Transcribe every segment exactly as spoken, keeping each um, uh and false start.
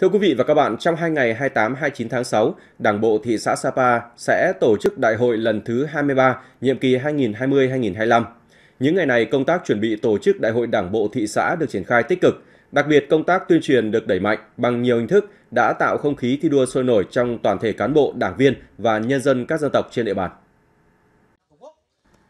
Thưa quý vị và các bạn, trong hai ngày hai mươi tám hai mươi chín tháng sáu, Đảng bộ thị xã Sa Pa sẽ tổ chức đại hội lần thứ hai mươi ba, nhiệm kỳ hai nghìn không trăm hai mươi đến hai nghìn không trăm hai mươi lăm. Những ngày này, công tác chuẩn bị tổ chức đại hội Đảng bộ thị xã được triển khai tích cực. Đặc biệt, công tác tuyên truyền được đẩy mạnh bằng nhiều hình thức đã tạo không khí thi đua sôi nổi trong toàn thể cán bộ, đảng viên và nhân dân các dân tộc trên địa bàn.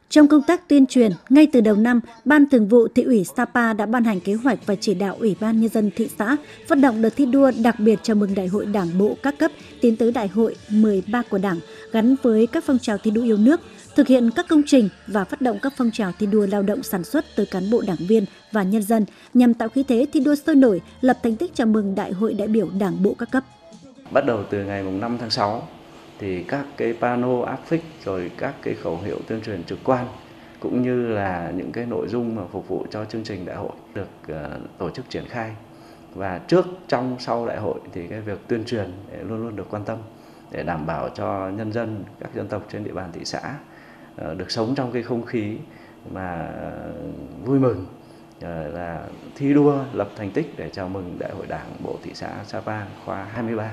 Trong công tác tuyên truyền, ngay từ đầu năm, Ban Thường vụ Thị ủy Sa Pa đã ban hành kế hoạch và chỉ đạo Ủy ban Nhân dân thị xã vận động đợt thi đua đặc biệt chào mừng Đại hội Đảng bộ các cấp tiến tới Đại hội mười ba của Đảng, gắn với các phong trào thi đua yêu nước, thực hiện các công trình và phát động các phong trào thi đua lao động sản xuất từ cán bộ đảng viên và nhân dân nhằm tạo khí thế thi đua sôi nổi, lập thành tích chào mừng Đại hội đại biểu Đảng bộ các cấp. Bắt đầu từ ngày năm tháng sáu, thì các cái pano áp phích rồi các cái khẩu hiệu tuyên truyền trực quan cũng như là những cái nội dung mà phục vụ cho chương trình đại hội được uh, tổ chức triển khai, và trước, trong, sau đại hội thì cái việc tuyên truyền luôn luôn được quan tâm để đảm bảo cho nhân dân các dân tộc trên địa bàn thị xã uh, được sống trong cái không khí mà uh, vui mừng, uh, là thi đua lập thành tích để chào mừng đại hội Đảng bộ thị xã Sa Pa khóa hai mươi ba.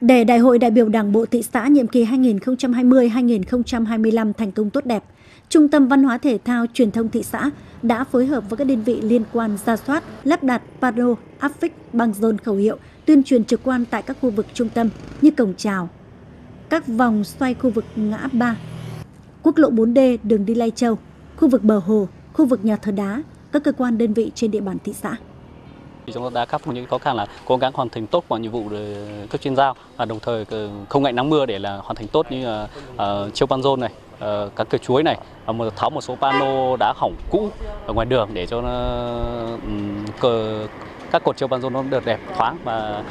Để Đại hội đại biểu Đảng bộ thị xã nhiệm kỳ hai nghìn không trăm hai mươi đến hai nghìn không trăm hai mươi lăm thành công tốt đẹp, Trung tâm Văn hóa Thể thao Truyền thông thị xã đã phối hợp với các đơn vị liên quan ra soát, lắp đặt pano, áp phích, băng rôn khẩu hiệu, tuyên truyền trực quan tại các khu vực trung tâm như cổng chào, các vòng xoay khu vực ngã ba, quốc lộ bốn D đường đi Lai Châu, khu vực Bờ Hồ, khu vực Nhà Thờ Đá, các cơ quan đơn vị trên địa bàn thị xã. Chúng ta đã khắc phục những khó khăn là cố gắng hoàn thành tốt mọi nhiệm vụ cấp trên giao, và đồng thời không ngại nắng mưa để là hoàn thành tốt như uh, treo băng rôn này, uh, các cây chuối này, và một tháo một số pano đá hỏng cũ ở ngoài đường để cho uh, cờ, các cột treo băng rôn nó được đẹp thoáng và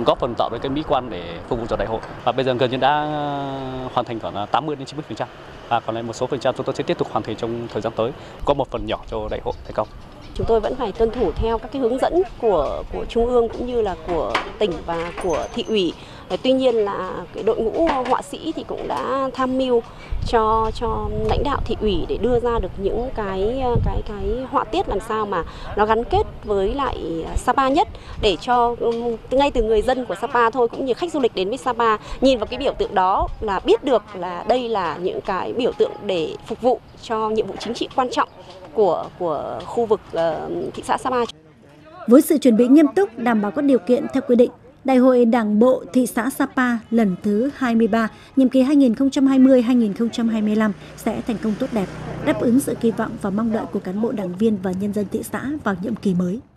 uh, góp phần tạo ra cái mỹ quan để phục vụ cho đại hội. Và bây giờ gần như đã hoàn thành khoảng tám mươi đến chín mươi phần trăm, và còn lại một số phần trăm chúng tôi sẽ tiếp tục hoàn thành trong thời gian tới, có một phần nhỏ cho đại hội thành công. Chúng tôi vẫn phải tuân thủ theo các cái hướng dẫn của của trung ương cũng như là của tỉnh và của thị ủy. Tuy nhiên là cái đội ngũ họa sĩ thì cũng đã tham mưu cho cho lãnh đạo thị ủy để đưa ra được những cái cái cái họa tiết làm sao mà nó gắn kết với lại Sa Pa nhất, để cho ngay từ người dân của Sa Pa thôi cũng như khách du lịch đến với Sa Pa nhìn vào cái biểu tượng đó là biết được là đây là những cái biểu tượng để phục vụ cho nhiệm vụ chính trị quan trọng của của khu vực uh, thị xã Sa Pa. Với sự chuẩn bị nghiêm túc, đảm bảo các điều kiện theo quy định, Đại hội Đảng bộ thị xã Sa Pa lần thứ hai mươi ba, nhiệm kỳ hai nghìn không trăm hai mươi đến hai nghìn không trăm hai mươi lăm sẽ thành công tốt đẹp, đáp ứng sự kỳ vọng và mong đợi của cán bộ đảng viên và nhân dân thị xã vào nhiệm kỳ mới.